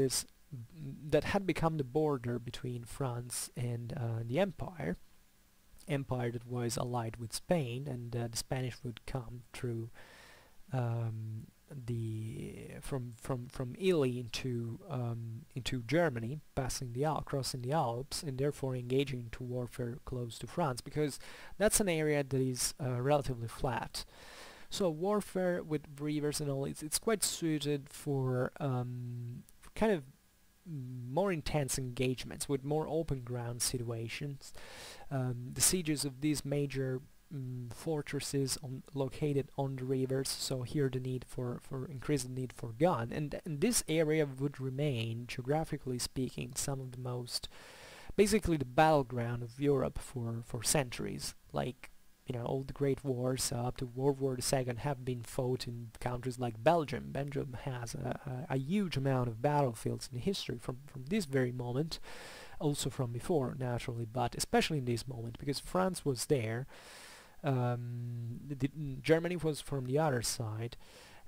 that had become the border between France and the empire that was allied with Spain, and the Spanish would come through from Italy into Germany, passing crossing the Alps, and therefore engaging into warfare close to France, because that's an area that is relatively flat. So warfare with rivers and all, it's quite suited for kind of more intense engagements with more open ground situations. The sieges of these major fortresses located on the rivers, so here the need for increased need for gun, and this area would remain, geographically speaking, some of the most, basically the battleground of Europe for centuries. Like, all the great wars up to World War II have been fought in countries like Belgium. Belgium has a huge amount of battlefields in history from this very moment, also from before, naturally, but especially in this moment, because France was there, Germany was from the other side,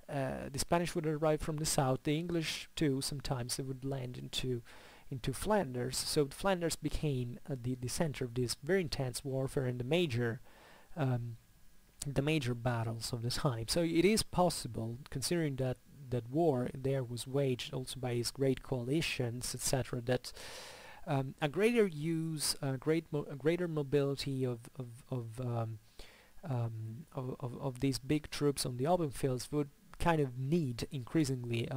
the Spanish would arrive from the south, the English too, sometimes they would land into Flanders, so Flanders became the center of this very intense warfare and the major battles of the time. So it is possible, considering that war there was waged also by these great coalitions, etc., that a greater use, a greater mobility of these big troops on the open fields would kind of need increasingly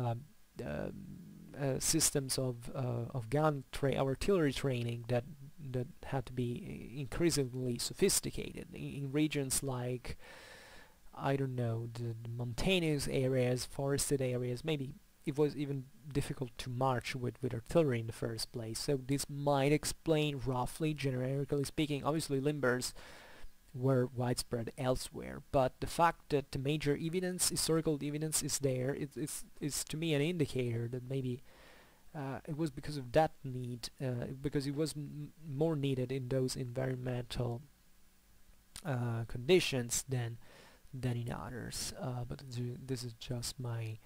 systems of artillery training that had to be increasingly sophisticated in regions like, I don't know, the mountainous areas, forested areas. Maybe it was even difficult to march with artillery in the first place, so this might explain, roughly, generically speaking. Obviously limbers were widespread elsewhere, but the fact that the major evidence, historical evidence, is there, it's to me an indicator that maybe It was because of that need, because it was more needed in those environmental conditions than in others. But this is just my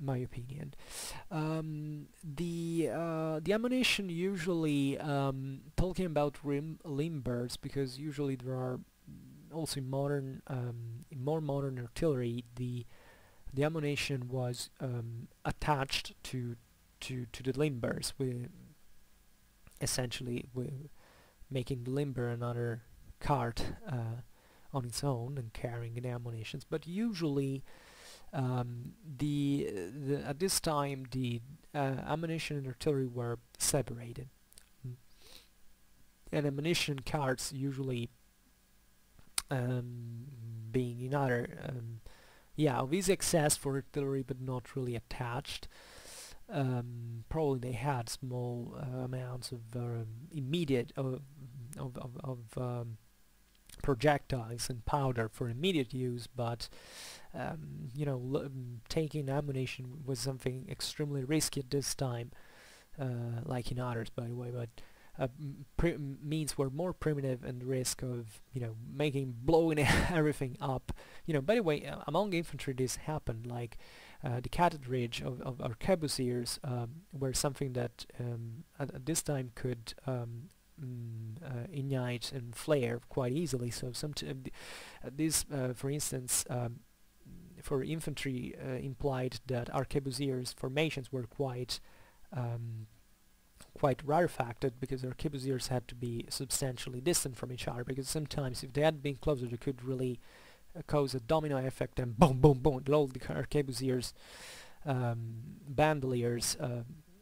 my opinion. The ammunition usually talking about limb birds, because usually there are also modern in more modern artillery the ammunition was attached to the limbers, with essentially making the limber another cart on its own and carrying the ammunition. But usually, at this time the ammunition and artillery were separated, and ammunition carts usually being in other. Yeah, of easy access for artillery, but not really attached. Probably they had small amounts of immediate projectiles and powder for immediate use, but you know, taking ammunition was something extremely risky at this time, like in others, by the way. But means were more primitive, and the risk of, you know, blowing everything up, you know. By the way, among infantry this happened, like the catted ridge of Harquebusiers were something that at this time could ignite and flare quite easily. So this for instance, for infantry implied that Harquebusiers formations were quite rarefacted, because arquebusiers had to be substantially distant from each other, because sometimes if they had been closer they could really cause a domino effect and boom boom boom, all the arquebusiers bandoliers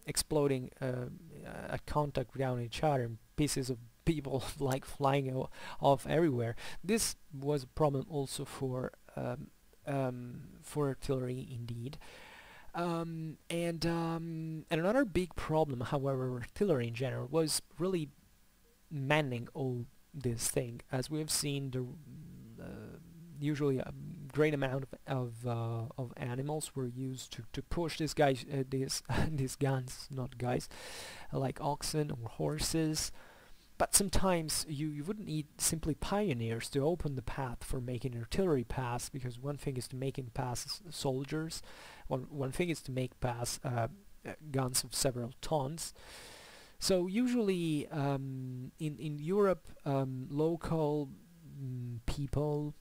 exploding at contact down each other, and pieces of people like flying off everywhere. This was a problem also for artillery indeed. And another big problem, however, artillery in general, was really manning all this thing. As we have seen, usually a great amount of animals were used to push these guys, these guns, not guys, like oxen or horses. But sometimes you wouldn't need simply pioneers to open the path for making artillery pass, because one thing is to making pass soldiers, one thing is to make pass guns of several tons. So usually in Europe, local people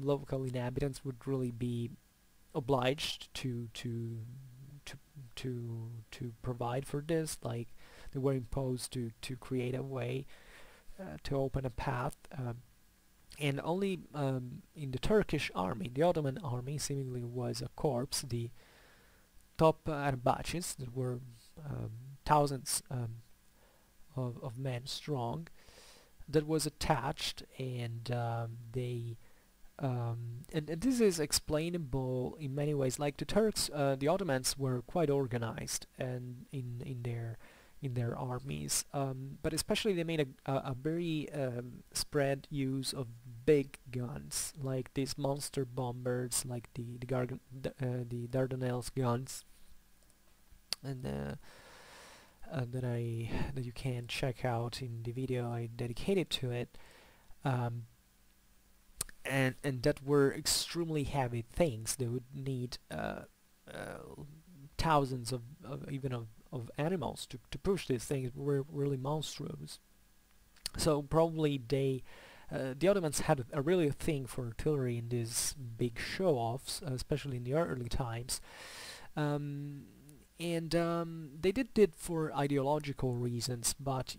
local inhabitants would really be obliged to provide for this, like they were imposed to create a way to open a path, and only in the Turkish army, the Ottoman army, seemingly was a corps. The top arbaces, that were thousands of men strong, that was attached, and they and this is explainable in many ways. Like the Turks, the Ottomans were quite organized and in their armies, but especially they made a very spread use of big guns, like these monster bombers, like the Dardanelles guns, and that you can check out in the video I dedicated to it, and that were extremely heavy things. They would need thousands of animals to push these things. Were really monstrous. So probably the Ottomans had a really thing for artillery in these big show-offs, especially in the early times, and they did it for ideological reasons. But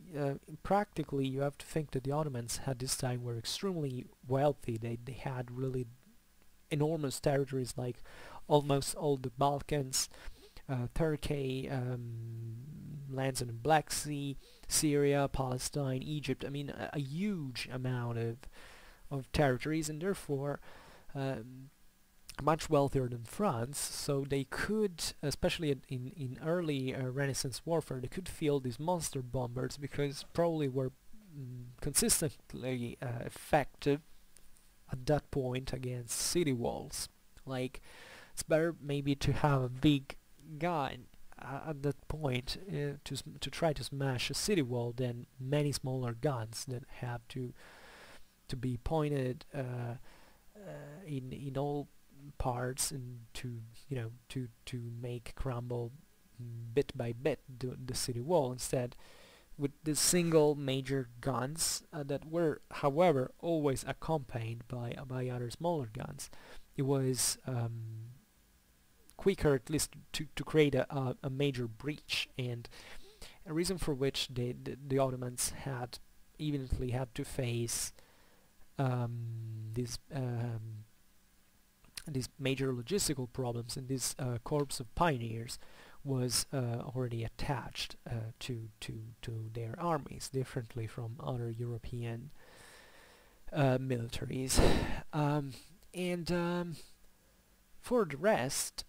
practically, you have to think that the Ottomans at this time were extremely wealthy. They had really enormous territories, like almost all the Balkans, Turkey, lands in the Black Sea, Syria, Palestine, Egypt. I mean, a huge amount of territories, and therefore much wealthier than France. So they could, especially in early Renaissance warfare, they could field these monster bombers, because probably were consistently effective at that point against city walls. Like, it's better maybe to have a big gun at that point to try to smash a city wall than many smaller guns that have to be pointed in all parts and to make crumble bit by bit the city wall, instead with the single major guns that were, however, always accompanied by other smaller guns. It was quicker, at least, to create a major breach, and a reason for which the Ottomans had evidently had to face these major logistical problems, and this corps of pioneers was already attached to their armies, differently from other European militaries. For the rest,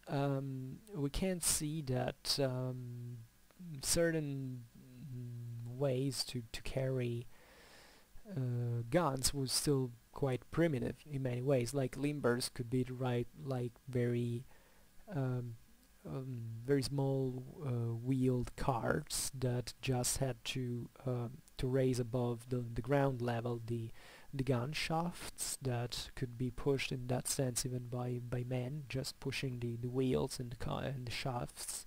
we can see that certain ways to carry guns was still quite primitive in many ways. Like limbers could be derived like very small wheeled carts that just had to raise above the ground level the gun shafts that could be pushed in that sense even by men, just pushing the wheels and the shafts.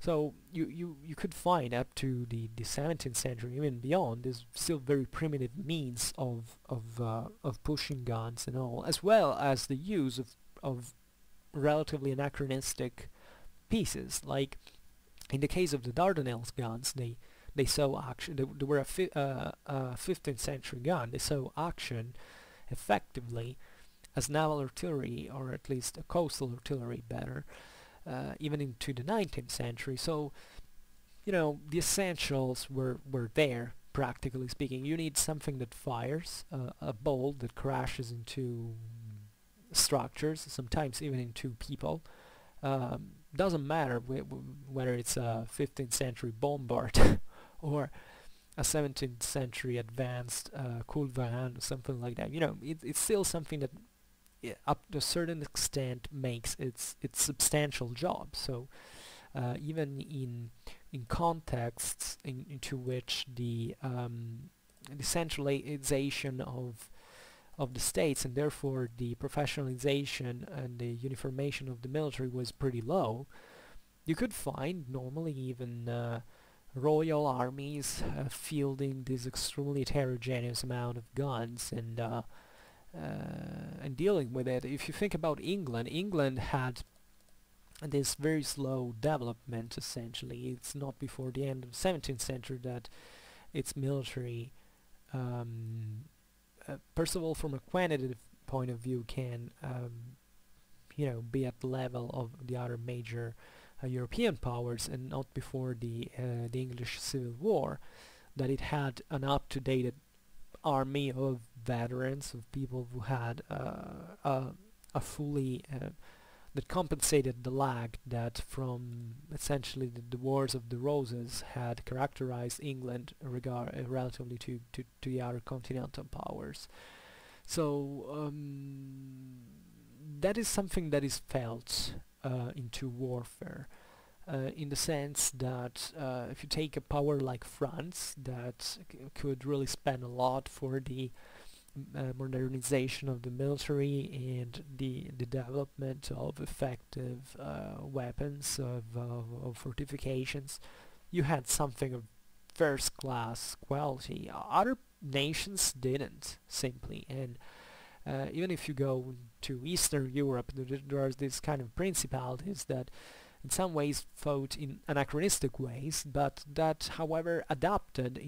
So you could find up to the 17th century, even beyond, there's still very primitive means of pushing guns and all, as well as the use of relatively anachronistic pieces. Like in the case of the Dardanelles guns, they saw action. They were a 15th century gun. They saw action effectively as naval artillery, or at least a coastal artillery, better, even into the 19th century. So, the essentials were there, practically speaking. You need something that fires, a bolt that crashes into structures, sometimes even into people. Doesn't matter whether it's a 15th century bombard or a 17th century advanced Culverin or something like that. It's still something that, up to a certain extent, makes its substantial job. So even in contexts into which the centralization of the states, and therefore the professionalization and the uniformation of the military, was pretty low, you could find normally even royal armies fielding this extremely heterogeneous amount of guns and dealing with it. If you think about England had this very slow development, essentially. It's not before the end of the 17th century that its military, first of all, from a quantitative point of view, can be at the level of the other major European powers, and not before the English Civil War that it had an up-to-date army of veterans, of people who had a fully that compensated the lag that from essentially the Wars of the Roses had characterized England relatively to the other continental powers. So that is something that is felt into warfare, in the sense that if you take a power like France that could really spend a lot for the modernization of the military and the development of effective weapons, of fortifications, you had something of first class quality. Other nations didn't, simply. And even if you go to Eastern Europe, there are these kind of principalities that in some ways fought in anachronistic ways, but that, however, adapted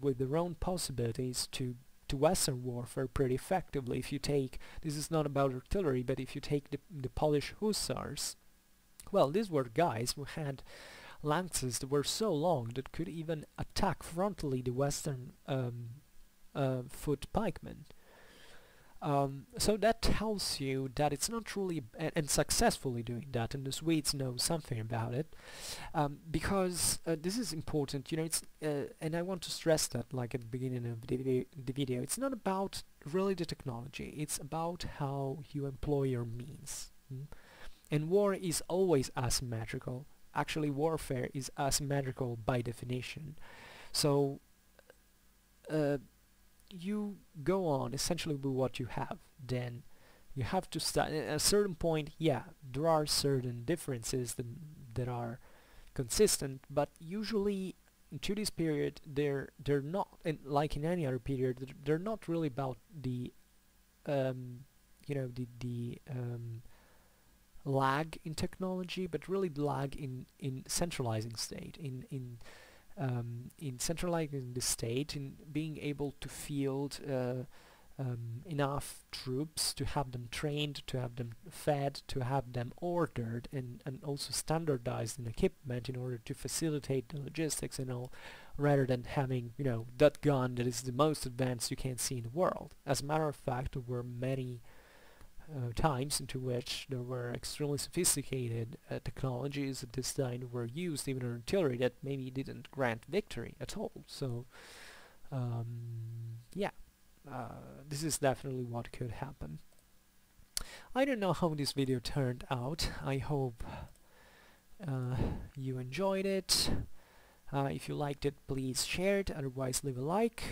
with their own possibilities to Western warfare pretty effectively. If you take, this is not about artillery, but if you take the Polish hussars, well, these were guys who had lances that were so long that could even attack frontally the Western foot pikemen. So that tells you that it's not truly, and successfully doing that, and the Swedes know something about it, because this is important, it's, and I want to stress that, like at the beginning of the video, it's not about really the technology, it's about how you employ your means. And war is always asymmetrical, Actually, warfare is asymmetrical by definition. So you go on essentially with what you have. Then you have to start at a certain point. Yeah, there are certain differences that are consistent, but usually into this period they're not, and like in any other period, they're not really about the you know, the lag in technology, but really lag in centralizing state, in centralizing the state, in being able to field enough troops, to have them trained, to have them fed, to have them ordered, and also standardized in equipment in order to facilitate the logistics and all, rather than having, you know, that gun that is the most advanced you can see in the world. As a matter of fact, there were many times into which there were extremely sophisticated technologies at this time that were used, even in artillery, that maybe didn't grant victory at all. So yeah. This is definitely what could happen. I don't know how this video turned out. I hope you enjoyed it. If you liked it, please share it, otherwise leave a like,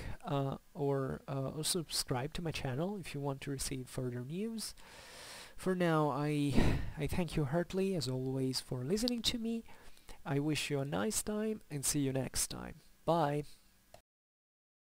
or subscribe to my channel if you want to receive further news. For now, I thank you heartily, as always, for listening to me. I wish you a nice time, and see you next time. Bye!